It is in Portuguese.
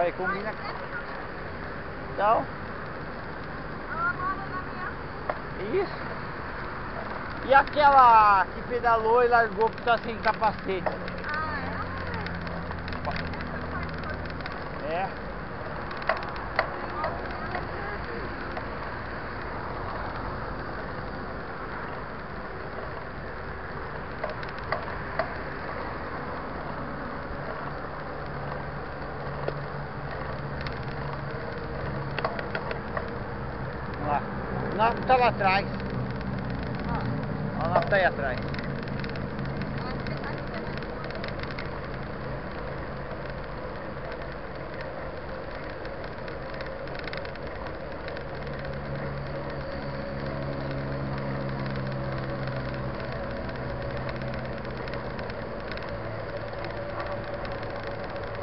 Vai, combina. Tchau. Isso. E aquela que pedalou e largou porque tá sem capacete? É. Lá. Não, tá lá atrás. Olha lá, tá aí atrás.